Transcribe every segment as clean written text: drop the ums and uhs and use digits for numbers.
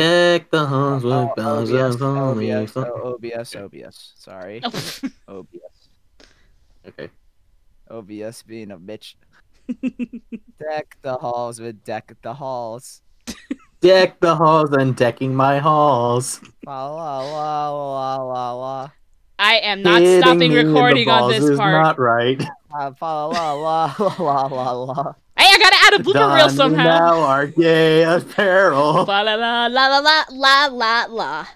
Deck the halls with bells of only OBS. Sorry. OBS. Okay. OBS being a bitch. Deck the halls with deck the halls. Deck the halls and decking my halls. La la la la la la. I am not hitting stopping recording on this part. Not right. La la la la la la. Hey, I gotta add a blooper Don reel somehow. Now our gay apparel. La la la la la la la la.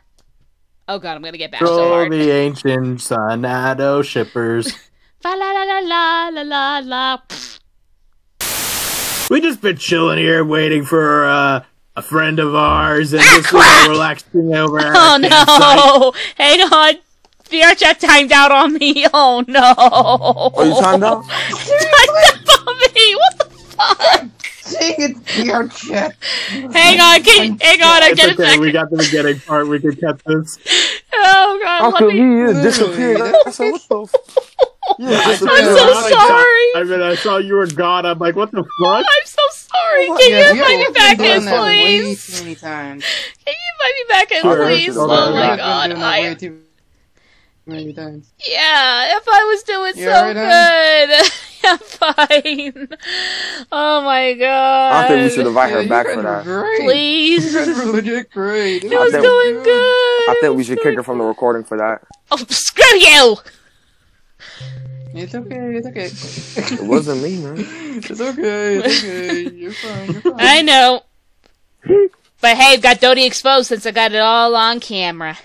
Oh god, I'm gonna get bashed so hard. The ancient Sonado shippers. La la la la la la la. We just been chilling here waiting for a friend of ours, and just relaxing over. Oh no! Site. Hang on. VRChat timed out on me. Oh no! Are you timed out? Timed out on me. What the fuck? Dang it, VRChat. Hang on, hang on. I'm getting back. We got the beginning part. We can cut this. Oh god! How could he disappear? That's a little... Yeah, I'm so sorry. I mean, I saw you were gone. I'm like, what the fuck? I'm so sorry. Can you invite me back in, please? Can you invite me back in, please? Oh my god, I. Many times. Yeah, if I was doing so good, I'm fine. Oh my god! I think we should invite her back for that. Great. Please, legit great. It was going good. I think we should kick her from the recording for that. Oh, screw you! It's okay. It's okay. It wasn't me, man. It's okay. It's okay. You're fine. You're fine. I know. But hey, I've got Dodie exposed since I got it all on camera.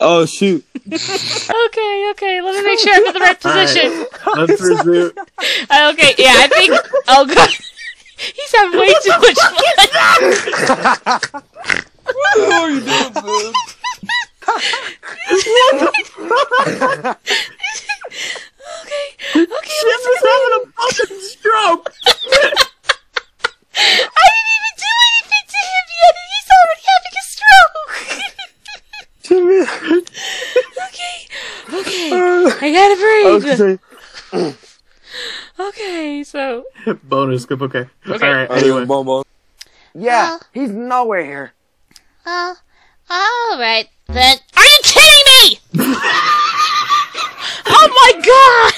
Oh shoot! Okay, okay. Let me make sure I'm in the right position. Right. Let's resume. Okay, yeah, I think. Oh god, he's having way too much fun. What the hell are you doing, man? Okay, okay. This is having a fucking stroke. I didn't even do anything to him yet, and he's already having a stroke. Okay, okay, I gotta breathe. Okay, so bonus, okay. Okay. All right, anyway. Yeah, he's nowhere here. Well, all right then. Are you kidding me? Oh my god!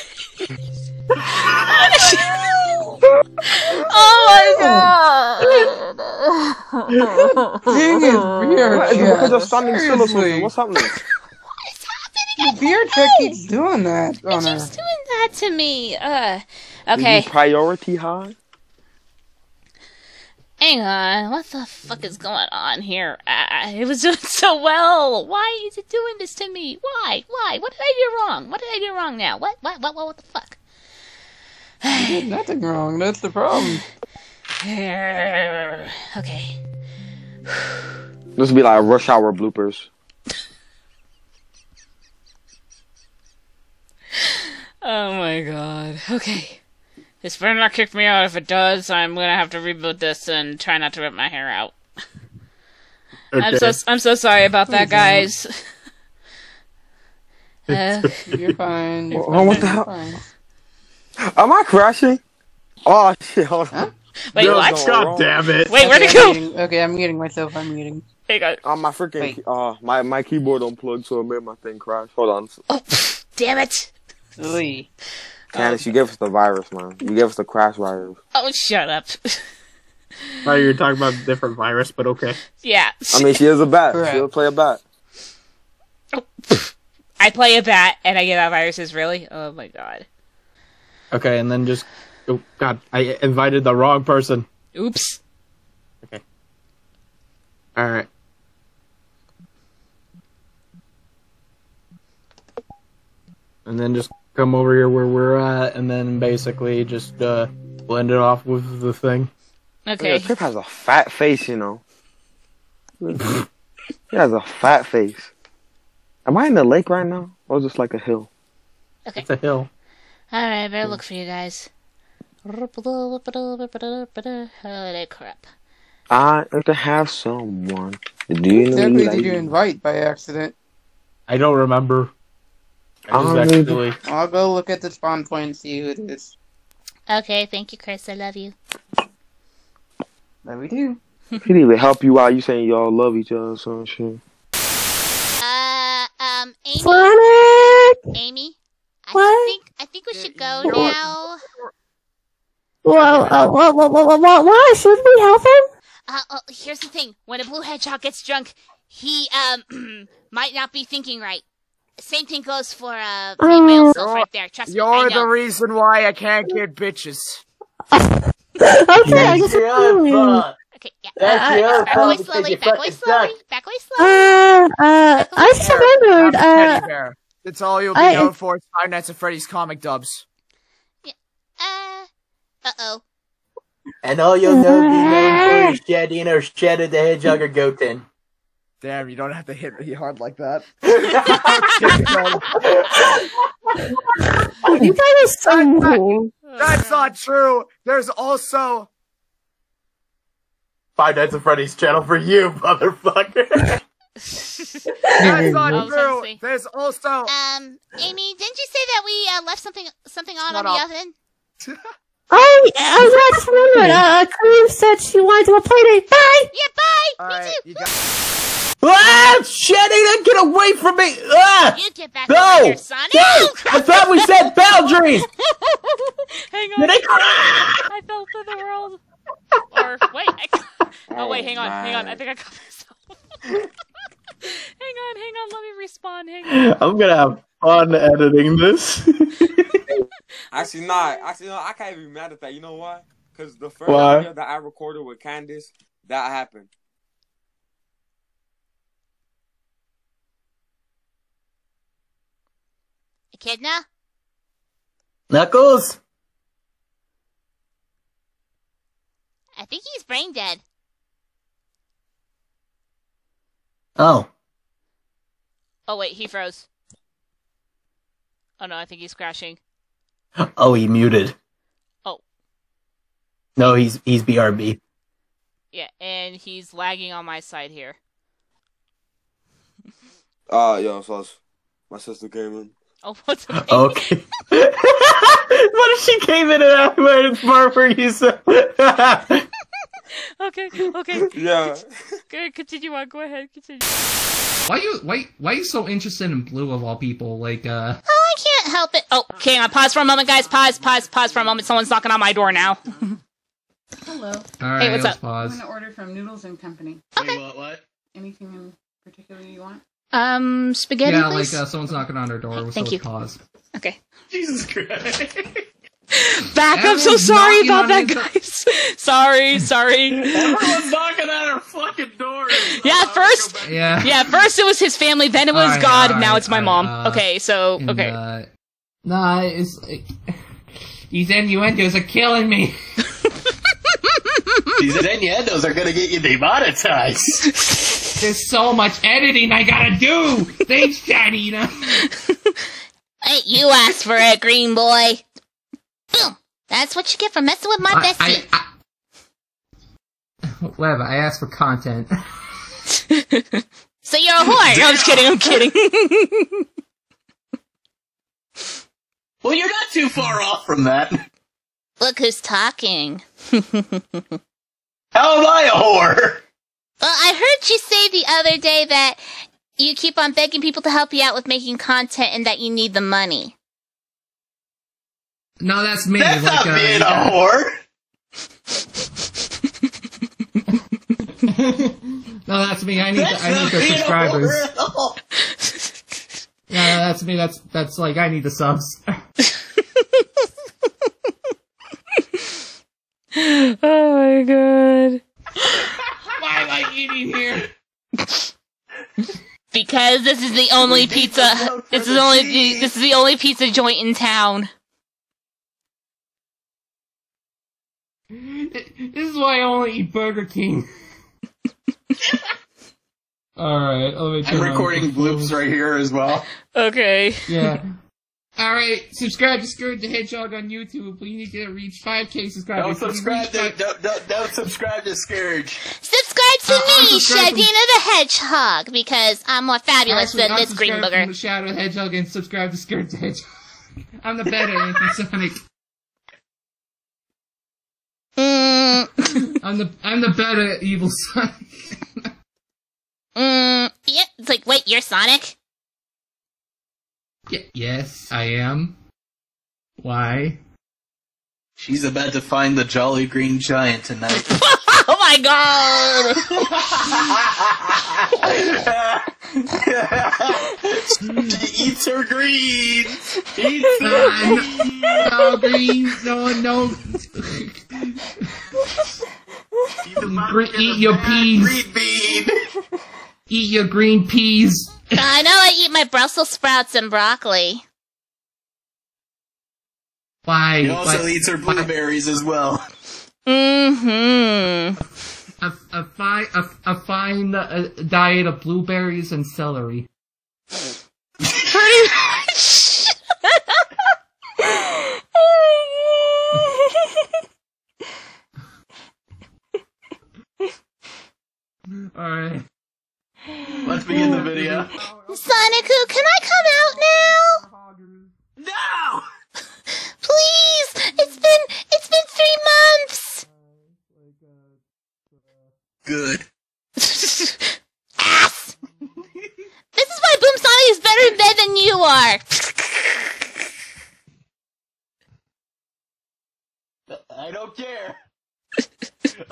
Oh my god! Dang it, VRChat. It's because of Sonic Silverman. What's happening? What is happening? VRChat keeps doing that. It keeps doing that to me. Okay. Is priority high? Hang on. What the fuck is going on here? It was doing so well. Why is it doing this to me? Why? Why? What did I do wrong? What did I do wrong now? What the fuck? You did nothing wrong, that's the problem. Okay. This would be like Rush Hour bloopers. Oh my god. Okay. This better not kick me out. If it does, I'm gonna have to reboot this and try not to rip my hair out. Okay. I'm so sorry about that, guys. You're fine. You're fine. What the hell? Am I crashing? Oh shit, hold on. Huh? Wait, what? God damn it. Wait, where'd it go? Okay, I'm muting myself, I'm muting. Hey guys. My freaking, my keyboard unplugged, so it made my thing crash. Hold on. Oh, damn it. Lee. Candace, you gave us the virus, man. You gave us the crash virus. Oh, shut up. Oh, you're talking about a different virus, but okay. Yeah. I mean, she is a bat. Right. She'll play a bat. I play a bat, and I get out viruses, really? Oh my god. Okay, and then just... Oh, god, I invited the wrong person. Oops. Okay. Alright. And then just come over here where we're at, and then basically just blend it off with the thing. Okay. Trip has a fat face, you know. He has a fat face. Am I in the lake right now? Or is this like a hill? Okay. It's a hill. Alright, I better look for you guys. Holy crap. I have to have someone. Do you know exactly did you invite by accident? I don't remember. I'll go look at the spawn point and see who it is. Okay, thank you, Chris. I love you. Love you too. He didn't even help you out. You saying y'all love each other or some shit. Amy. Sonic! Amy, I think we should go now. Why? Should we help him? Here's the thing. When a blue hedgehog gets drunk, he, might not be thinking right. Same thing goes for, female self right there. Trust me, I know. You're the reason why I can't get bitches. Okay, I guess I'm okay, yeah. Back away slowly. I surrendered. It's all you'll be known for is Five Nights at Freddy's comic dubs. Yeah. And all you'll be known for is Shadina or Shadow the Hedgehog or Goten. Damn, you don't have to hit really hard like that. You guys are so cool. That's not true. There's also Five Nights at Freddy's channel for you, motherfucker. That's not true. There's also Amy, didn't you say that we left something on the oven? Oh, I just remembered. Kareem said she wanted to play date. Bye. Yeah, bye. All Me too. Ah, Shadina, get away from me! Ah, you get back over here, Sonic. No! I thought we said boundaries. Hang on. I fell for the world. Or wait, oh wait, hang on. I think I caught myself. Hang on, let me respawn. Hang on. I'm gonna have fun editing this. Actually, no, I can't even be mad at that. You know why? Because the first video that I recorded with Candace, that happened. Echidna? Knuckles? I think he's brain dead. Oh. Oh, wait, he froze. Oh, no, I think he's crashing. Oh, he muted. Oh. No, he's BRB. Yeah, and he's lagging on my side here. Yo, sauce. My sister came in. Oh, what's okay? Okay. What if she came in and out where it's more for you, so... Okay. Yeah. Continue on, go ahead, continue. Why are you so interested in blue of all people? Like, Oh, I can't help it. Oh, hang on, pause for a moment, guys. Pause for a moment. Someone's knocking on my door now. Hello. Alright, hey, what's up? Pause. I'm gonna order from Noodles and Company. Okay. Wait, what? Anything in particular you want? Spaghetti, yeah, please? Like, someone's knocking on her door. Hey, thank you. Pause. Okay. Jesus Christ. Back, I'm so sorry about that, guys. sorry. Everyone's knocking on our fucking door. Yeah, first it was his family, then it was God, and now it's my mom. Okay, so, okay. Nah, it's like... These innuendos are killing me. These innuendos are gonna get you demonetized. There's so much editing I gotta do! Thanks, Shadina! Hey, you asked for it, green boy. Boom! That's what you get for messing with my bestie. Whatever, I asked for content. So you're a whore! No, I'm kidding. Well, you're not too far off from that. Look who's talking. How am I a whore? Well, I heard you say the other day that you keep on begging people to help you out with making content and that you need the money. No, that's me. That's like, not being a whore. No, that's me. I need the subscribers. Yeah, that's me. That's like I need the subs. Oh my god! Why am I eating here? Because this is the only pizza. This is the only pizza joint in town. This is why I only eat Burger King. Alright, let me turn I'm recording bloops right here as well. Okay. Yeah. Alright, subscribe to Scourge the Hedgehog on YouTube. We need to reach 5K subscribers. Don't subscribe to Scourge. Subscribe to me, Shadina the Hedgehog, because I'm more fabulous than this green booger. The Shadow the Hedgehog and subscribe to Scourge the Hedgehog. I'm the better Sonic. I'm the better evil Sonic. Yeah, it's like, wait, you're Sonic? Yes, I am. Why? She's about to find the Jolly Green Giant tonight. Oh my god! Eats her greens! Eats her greens! No. Eat your peas! Green bean. Eat your green peas! I know I eat my Brussels sprouts and broccoli. Why? He also eats her blueberries as well. Mm-hmm. A fine diet of blueberries and celery. Pretty much. Alright. Let's begin the video. Sonic-oo, can I come out now? No! Please! It's been 3 months! Good. Ass! This is why Boom Sonic is better in bed than you are! I don't care!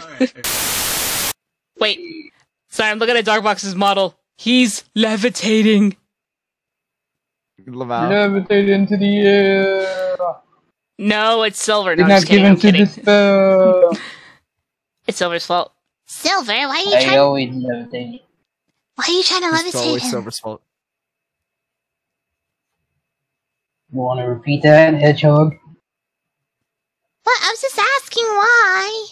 Alright. Wait. Sorry, I'm looking at Darkbox's model. He's levitating. Levitate into the air. No, it's Silver. No, I'm just kidding. I'm kidding. It's Silver's fault. Silver, why are you trying? I always levitate. Why are you trying to levitate him? It's always Silver's fault. You want to repeat that, Hedgehog? What? I was just asking why.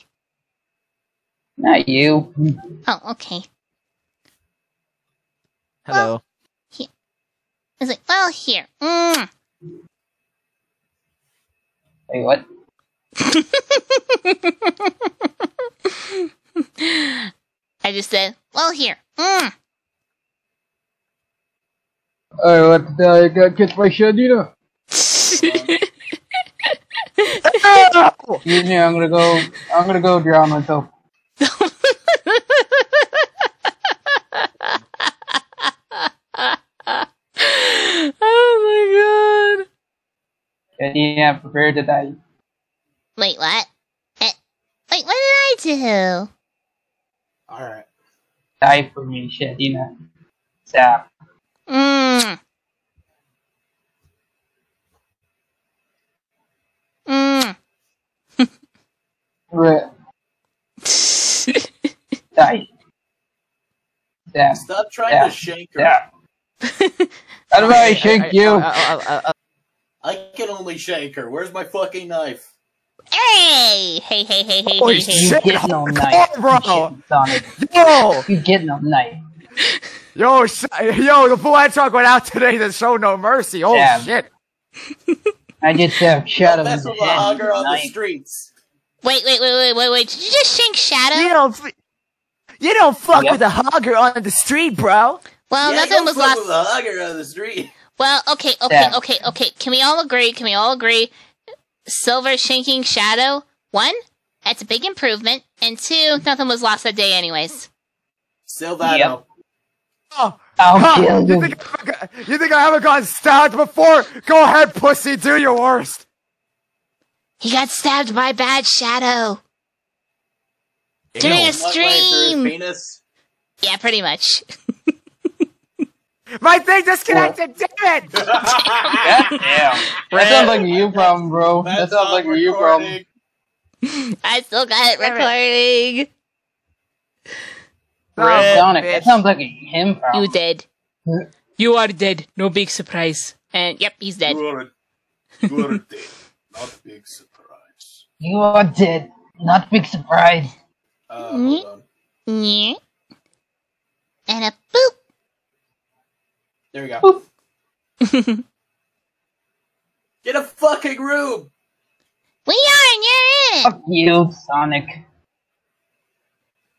Not you. Oh, okay. Hello. Well, here. It's like, well, here. Mm. Wait, what? I just said, well, here. Mm. Oh, I gotta catch my Shadina. Excuse me, I'm gonna go drown myself. Oh my god! Yeah, prepare to die. Wait, what? Wait, what did I do? Alright. Die for me, Shadina. Stop. Right. Die. Damn. Stop trying to shank her. How do I shank you? I can only shank her. Where's my fucking knife? Hey! Oh, hey, shit. You get no knife. On, bro. Yo! You get no knife. Yo, the Black Talk went out today to show no mercy. Oh, shit. I just have Shadow. That's a hogger on the streets. Wait. Did you just shank Shadow? You don't fuck with a hogger on the street, bro. Well, yeah, nothing was lost. With a hogger on the street. Well, okay. Can we all agree? Silver shanking Shadow. 1, that's a big improvement. And 2, nothing was lost that day, anyways. Silvano. Yep. You think I haven't gotten stabbed before? Go ahead, pussy. Do your worst. He got stabbed by bad Shadow. During a stream. Penis? Yeah, pretty much. My thing disconnected. Damn it! That sounds like a you problem, bro. That sounds like a you problem. I still got it recording. Sonic, that sounds like a him problem. You dead. You are dead. No big surprise. And yep, he's dead. You are dead. Not big surprise. You are dead. Not big surprise. Hold on. Yeah. And a boop. There we go. Boop. Get a fucking room. We are, and you're in. Fuck you, Sonic.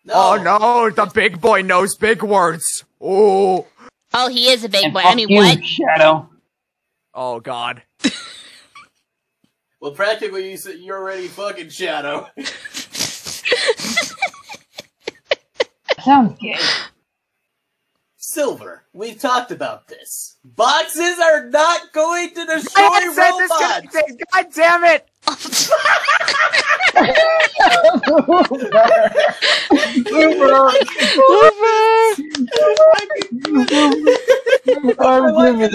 No. Oh no, the big boy knows big words. Oh. Oh, he is a big boy. Fuck you, what? Shadow. Oh god. Well, practically, you're already fucking Shadow. Sounds good. Silver, we've talked about this. Boxes are not going to destroy robots! God damn it! I'm giving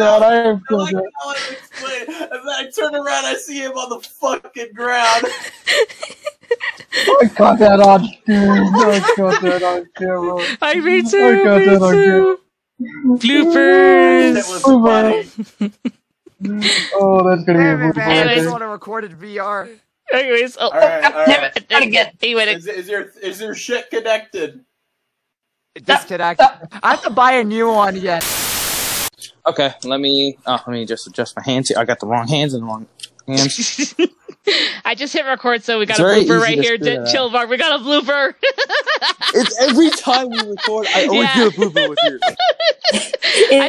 out. I'm so good. I turn around, I see him on the fucking ground. I caught that on camera. I caught that on camera. I me too. I caught that on camera. Bloopers. That was funny. Oh, that's gonna be a blooper. I just want to record it VR. Anyways, oh, right. Not again. Anyway, is your shit connected? Disconnected. I have to buy a new one yet. Okay, let me just adjust my hands here. I got the wrong hands and the wrong hands. I just hit record, so we got a blooper right here. Chill, Mark. We got a blooper. It's every time we record, I always do a blooper with you. I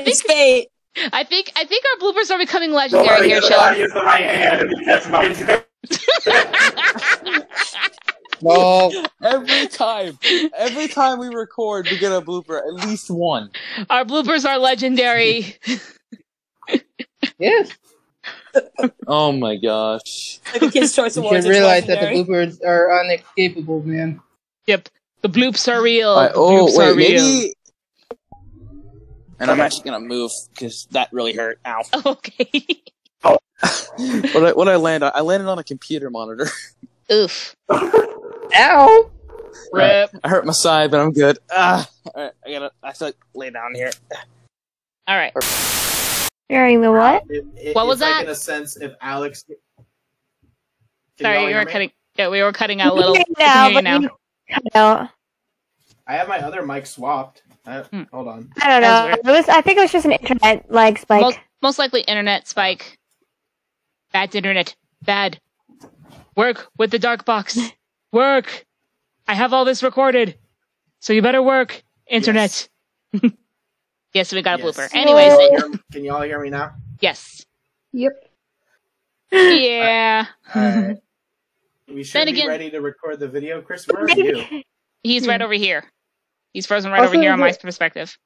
think our bloopers are becoming legendary here, Chill. I use the right hand. That's my no, every time we record, we get a blooper, at least one. Our bloopers are legendary. Yes. Oh my gosh. Like the Kids' Choice Awards. You realize that the bloopers are unescapable, man. Yep, the bloops are real. The bloops are real. Maybe... And I'm actually gonna move because that really hurt. Ow. Okay. Oh. When I land, I landed on a computer monitor. Oof. Ow! Rip. Right. I hurt my side, but I'm good. Alright, I feel like lay down here. Alright. Hearing the what? What was that? In a sense, if Alex... Sorry, we were cutting... Yeah, we were cutting out a little. Now. I have my other mic swapped. Hold on. I don't know. I think it was just an internet, like, spike. Most likely internet spike. Bad internet. Bad. Work with the dark box. Work. I have all this recorded. So you better work, internet. Yes, yes we got a blooper. Anyways. Can you all hear me now? Yes. Yep. Yeah. All right. We should be ready to record the video. Chris, where are you? He's right over here. He's frozen right over here on my perspective.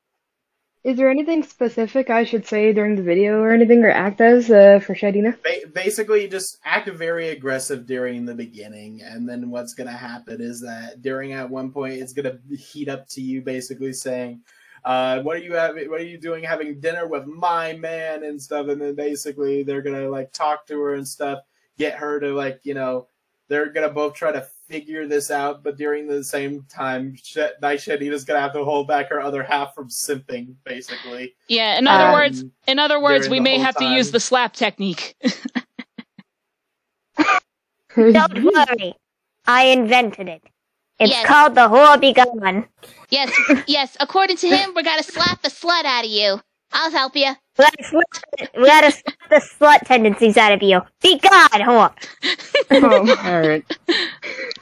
Is there anything specific I should say during the video or anything, or act as for Shadina? Basically, you just act very aggressive during the beginning, and then what's going to happen is that at one point, it's going to heat up to you basically saying, what are you doing having dinner with my man and stuff, and then basically they're going to like talk to her and stuff, get her to like, you know, they're going to both try to figure this out, but during the same time, Shadina's gonna have to hold back her other half from simping, basically. Yeah, in other words, we may have to use the slap technique. Don't worry, I invented it. It's called the whore be gone. Yes, yes. According to him, we're gonna slap the slut out of you. I'll help you. We gotta slap the slut tendencies out of you. Be gone, whore. All right.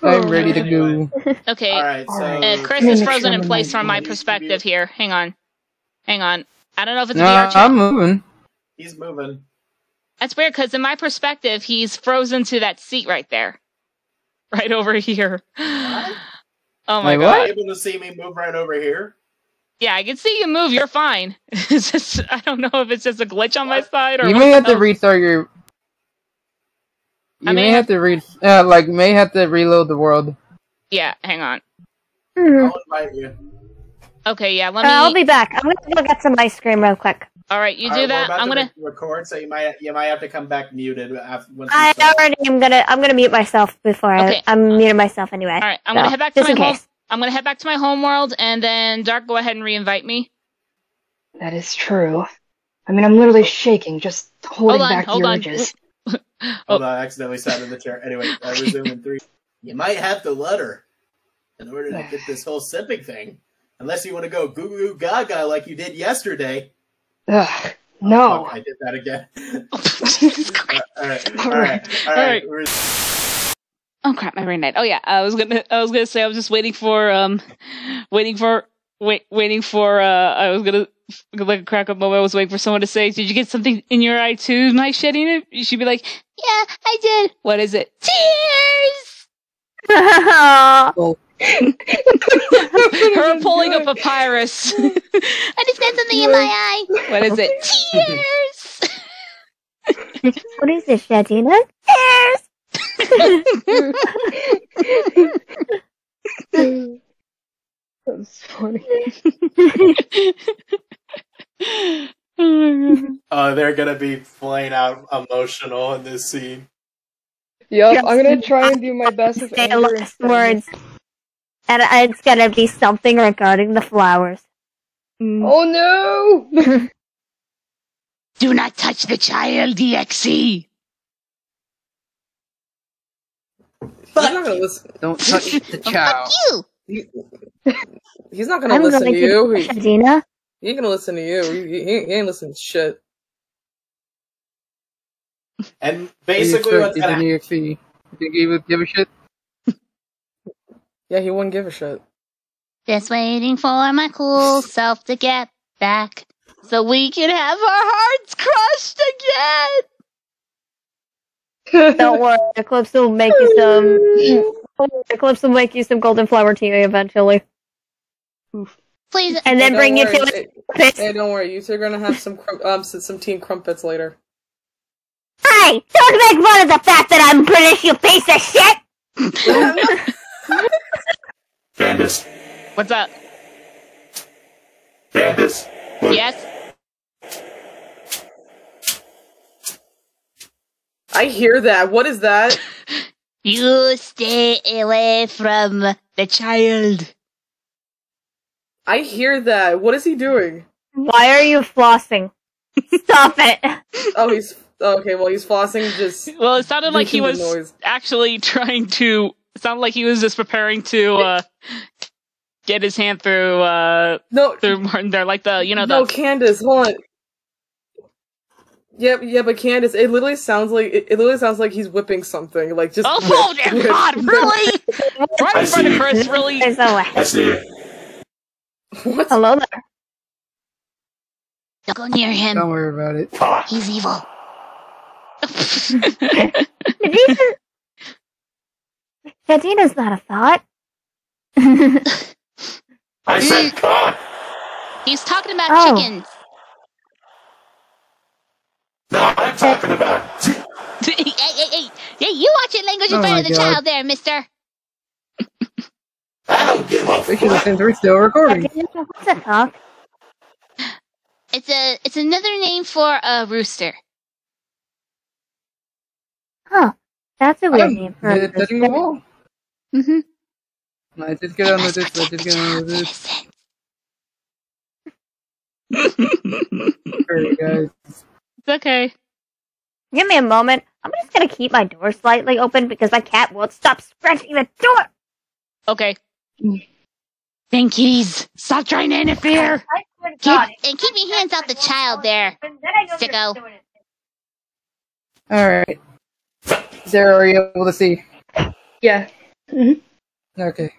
I'm ready to go. Okay. All right, so Chris is frozen in place from my perspective here. Hang on. Hang on. I don't know if it's VRChat. I'm moving. He's moving. That's weird, because in my perspective, he's frozen to that seat right there. Right over here. What? Oh my god. Are you able to see me move right over here? Yeah, I can see you move. You're fine. It's just, I don't know if it's just a glitch on my side or what. You may have to restart your... You may have to reload the world. Yeah, hang on. I'll invite you. Okay, yeah, let me. I'll be back. I'm gonna go get some ice cream real quick. All right, you do that. I'm gonna record, so you might have to come back muted. I'm gonna mute myself before I'm muted myself anyway. All right, I'm gonna head back to my homeworld, and then Dark, go ahead and reinvite me. That is true. I mean, I'm literally shaking, just holding back the urges. Hold on, I accidentally sat in the chair. Anyway, I resume in 3. You might have to let her in order to get this whole sipping thing. Unless you want to go goo goo gaga like you did yesterday. Ugh, no. Oh, I did that again. All right. Oh crap, my brain died. Oh yeah, I was gonna say I was just crack up moment. I was waiting for someone to say, "Did you get something in your eye too, my Shadina?" You should be like, "Yeah, I did." What is it? Tears. Her pulling a papyrus. I just got something in my eye. What is it? Cheers! What is this, Shadina? Cheers! That's funny. They're gonna be plain out emotional in this scene. Yup, yes. I'm gonna try and do my best with words. And it's gonna be something regarding the flowers. Mm. Oh no! Do not touch the child, DXC! Fuck you! Don't touch the child. Fuck you! He's not gonna listen to you. He gonna listen to you. He ain't listening to shit. And basically what's gonna happen... You think he would give a shit? Yeah, he wouldn't give a shit. Just waiting for my cool self to get back so we can have our hearts crushed again! Don't worry, Eclipse will make you some... Eclipse will make you some golden flower tea eventually. Oof. Please, and then bring you to it. Hey, don't worry, you two are gonna have some team crumpets later. Hey! Don't make fun of the fact that I'm British, you piece of shit! Candace. What's up? Candace. Yes? I hear that. What is that? You stay away from the child. I hear that. What is he doing? Why are you flossing? Stop it. Oh, he's... Okay, well, he's flossing just... Well, it sounded like he was actually trying to... It sounded like he was just preparing to get his hand through through Martin there, like the No, Candace, hold on. Yeah, but Candace, it literally sounds like he's whipping something, like just. Oh, oh dear God! Really? Right in front of Chris, really? I see it. What? Hello there. Don't go near him. Don't worry about it. He's evil. Shadina's not a thought. I said thought. He's talking about chickens. No, I'm talking about. Hey, you watch your language in front of the child there, mister. I don't give a fuck. We're still recording. What's a cock? It's another name for a rooster. Huh. That's a weird name for a rooster. Mm-hmm. I just get on with this. Alright, guys. It's okay. Give me a moment. I'm just gonna keep my door slightly open because my cat won't stop scratching the door. Okay. Thankies. Stop trying to interfere. Keep your hands out the child there, sicko. All right. Sarah, are you able to see? Yeah. Mm-hmm. Okay.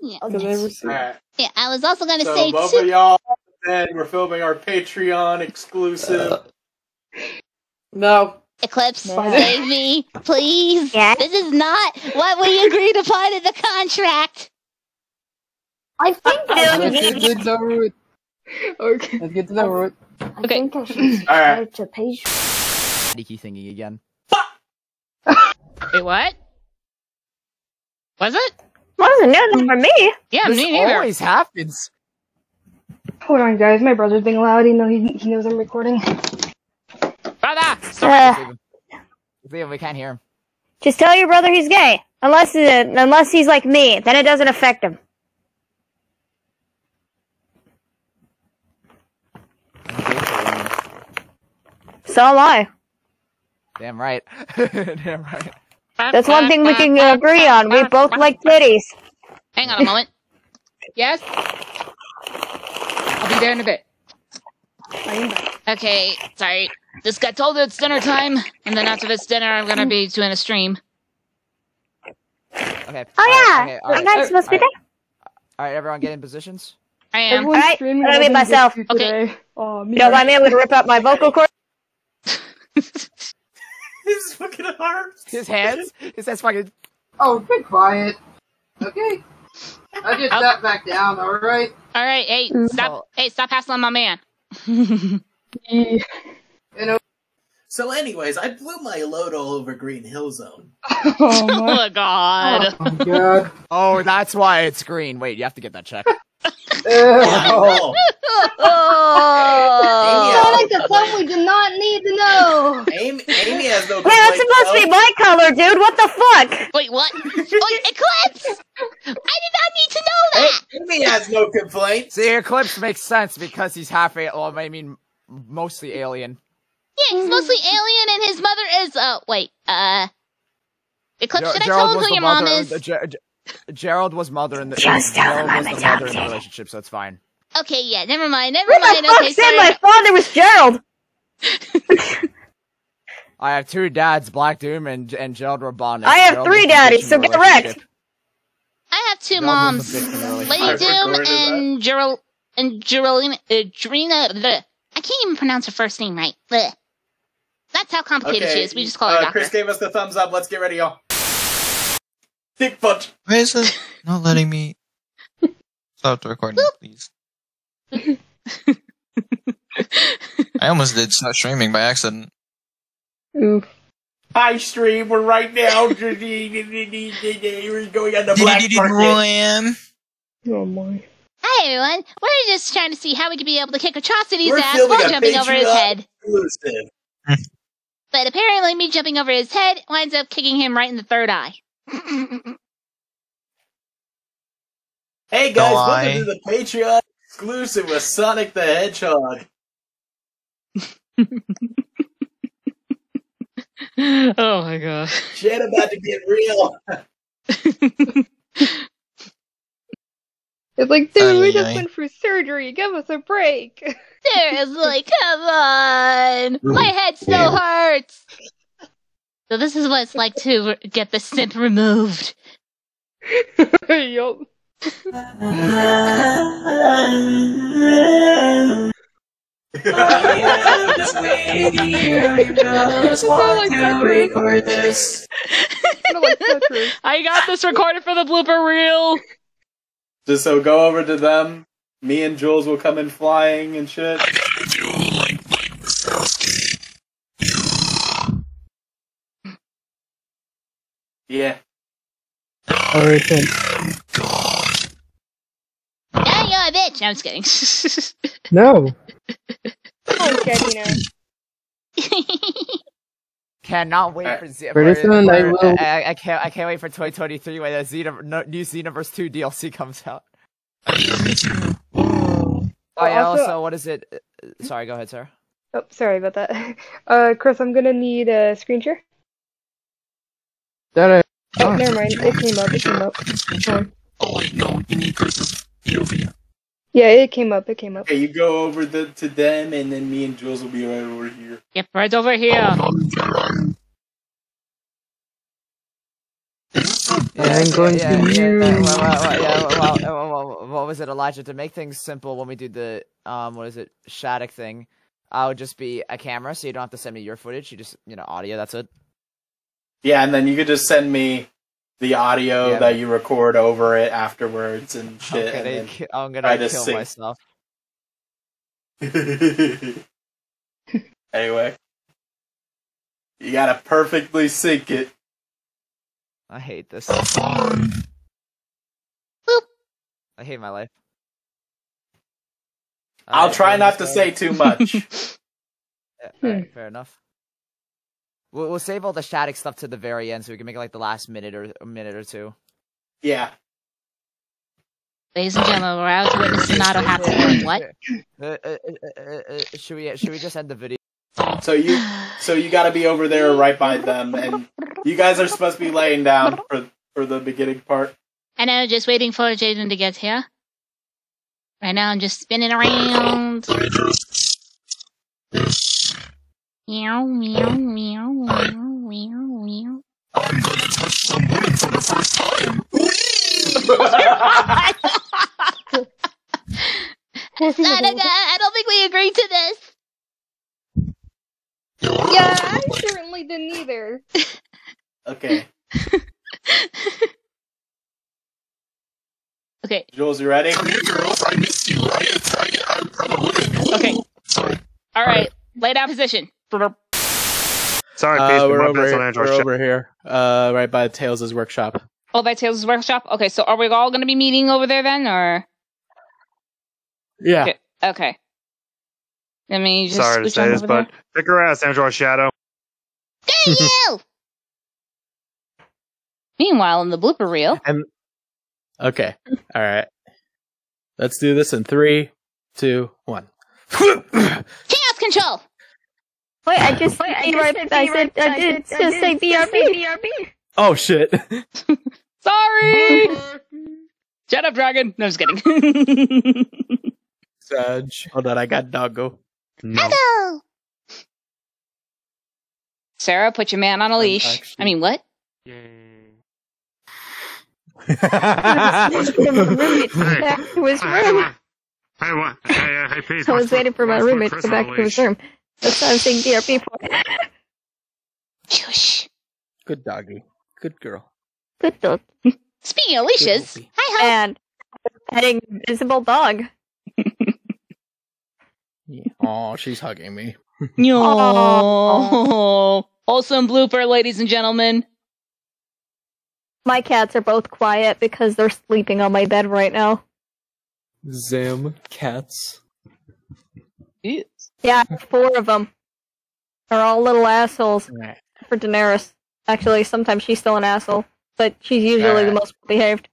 Yeah. Right. Yeah, I was also gonna say both of y'all, and we're filming our Patreon exclusive. No. Eclipse, save me, please. Yeah. This is not what we agreed upon in the contract. I think let's get to the root. I think I should subscribe to Patreon. Shadiki singing again. Wait, what? Was it? Wasn't new for me. Yeah, this always happens. Hold on, guys. My brother's being loud. Even though he knows I'm recording. Brother, sorry. We can't hear him. Just tell your brother he's gay. Unless he's like me, then it doesn't affect him. So am I. Damn right. Damn right. That's one thing we can agree on. We both like titties. Hang on a moment. Yes? I'll be there in a bit. Okay, sorry. Just got told it's dinner time, and then after this dinner, I'm gonna be doing a stream. Okay. Oh yeah! I'm not supposed to be there. Alright, everyone get in positions? I am. Alright, I'm gonna be myself. Okay. You know, my man would rip up my vocal cords. His fucking arms. His hands. His ass fucking. Oh, be quiet. Okay. I just sat back down, all right? All right, hey, stop, stop hassling my man. You know. So anyways, I blew my load all over Green Hill Zone. Oh, my God. Oh, my God. Oh, that's why it's green. Wait, you have to get that checked. Oh. Oh. Sonic, the stuff we do not need to know. Amy has no. Wait, that's supposed to be my color, dude. What the fuck? Wait, what? Oh, Eclipse! I did not need to know that. Amy has no complaint. See, Eclipse makes sense because he's half alien. Well, I mean, mostly alien. Yeah, he's mostly alien, and his mother is. Eclipse, should I tell him who your mom is? Gerald was mother in the relationship, so it's fine. Okay, yeah, never mind, never mind. Okay, sorry. My father was Gerald. I have two dads, Black Doom and Gerald Robonic. I have three daddies, so get wrecked. I have two moms, Lady Doom and Gerald and Geraldina. I can't even pronounce her first name right. Blech. That's how complicated she is. We just call her. Chris gave us the thumbs up. Let's get ready, y'all. Thickfoot! Why is it not letting me stop the recording, please? I almost did stop streaming by accident. Oof. Hi, stream. We're right now. We're going on the black market. Oh my. Hi, everyone. We're just trying to see how we could be able to kick Atrocity's ass while jumping over his head. But apparently me jumping over his head winds up kicking him right in the third eye. Hey guys, welcome to the Patreon exclusive with Sonic the Hedgehog. Oh my god. Shit about to get real. It's like, dude, we just went through surgery, give us a break. Seriously, come on. My head still hurts. So this is what it's like to get the simp removed. Yup. I got this recorded for the blooper reel. Just so go over to them. Me and Jules will come in flying and shit. I gotta do like Wazowski. Yeah. Alright then. God. Now you're a bitch! No, I'm just kidding. No! Oh, Shadina. Cannot wait for I can't wait for 2023 when the new Xenoverse 2 DLC comes out. Oh yeah, also, what is it? Sorry, go ahead, Sarah. Oh, sorry about that. Chris, I'm gonna need a screen share. That oh, never mind. It came up. It came up. Oh wait, no, you need Chris's POV. Yeah, it came up. It came up. Okay, you go over to them, and then me and Jules will be right over here. Yep, right over here. I'm going to you. What was it, Elijah? To make things simple, when we do the what is it, Shadic thing, I would just be a camera, so you don't have to send me your footage. You just, you know, audio. That's it. Yeah, and then you could just send me the audio that you record over it afterwards and shit. I'm gonna kill myself. Anyway. You gotta perfectly sync it. I hate this. Boop. I hate my life. I'll try not to say too much. Yeah, right, fair enough. We'll save all the Shadic stuff to the very end, so we can make it like the last minute or a minute or two. Yeah. Ladies and gentlemen, we're out to witness Sonato happening. What? Should we just end the video? So you got to be over there, right by them, and you guys are supposed to be laying down for the beginning part. I know, just waiting for Jaden to get here. Right now, I'm just spinning around. Meow, meow, meow, meow, meow, meow. I'm gonna touch some woman for the first time! Sonic, I don't think we agreed to this! Yeah, I certainly didn't either. Okay. Okay. Jules, you ready? Come here, girls. I miss you. I'm a woman. Okay. Sorry. All right. Lay down position. Sorry, we're over here. Right by Tails' workshop. Oh, by Tails' workshop? Okay, so are we all going to be meeting over there then, or...? Yeah. Okay. I mean, just sorry to say this, but pick her ass, Android Shadow. Dang you! Meanwhile, in the blooper reel... Okay, all right. Let's do this in 3, 2, 1. Chaos control! Wait, I just I said BRB. Oh shit! Sorry. Shut up, dragon. No, I'm just kidding. Sage, hold on, I got doggo. No. Doggo. Sarah, put your man on a leash. Actually... I mean, what? Back to his room. I was waiting for my roommate to go back to his room. That's what I'm saying, DRP for. Good doggy. Good girl. Good dog. Speaking of leashes, hi-ho! And petting invisible dog. Yeah. Aw, she's hugging me. No. Wholesome blooper, ladies and gentlemen. My cats are both quiet because they're sleeping on my bed right now. Zam cats. Ew. Yeah, 4 of them. They're all little assholes. Right. For Daenerys. Actually, sometimes she's still an asshole. But she's usually the most behaved.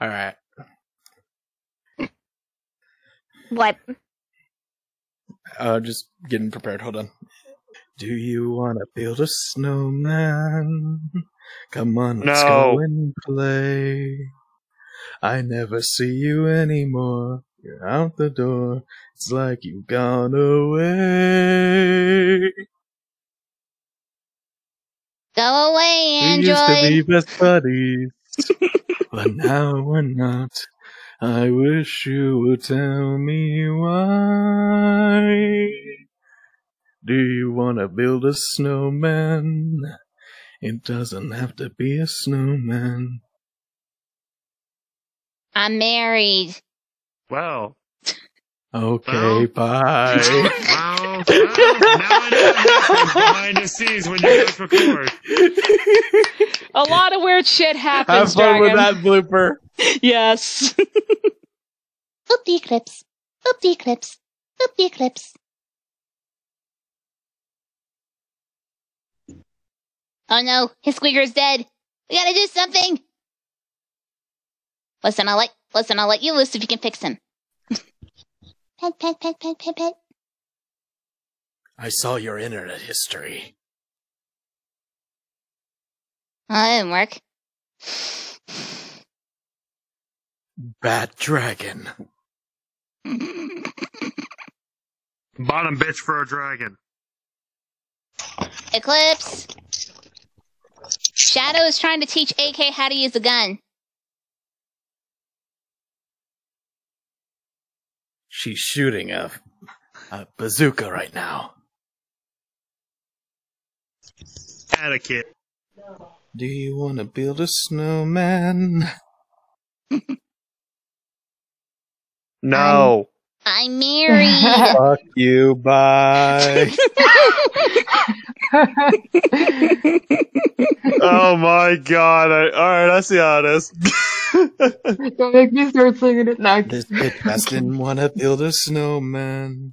Alright. What? Just getting prepared. Hold on. Do you want to build a snowman? Come on, let's go and play. I never see you anymore. You're out the door. It's like you've gone away. Go away, Android. We used to be best buddies, but now we're not. I wish you would tell me why. Do you want to build a snowman? It doesn't have to be a snowman. I'm married. Wow. Okay, bye. Wow. Now I know what happens behind the scenes when you guys record. A lot of weird shit happens, Dragon. Have fun with that blooper. Yes. Oop the eclipse. Oop the eclipse. Oop the eclipse. Oh no, his squeaker's dead. We gotta do something. Listen, I'll let you loose if you can fix him. Pet, pet, pet, pet, pet, pet. I saw your internet history. Oh, that didn't work. Bad dragon. Bottom bitch for a dragon. Eclipse. Shadow is trying to teach AK how to use a gun. She's shooting a bazooka right now. Etiquette. Do you want to build a snowman? No. I'm married. Fuck you, bye. Oh my god. Alright, I see how it is. Don't make me start singing it now. This bitch didn't want to build a snowman.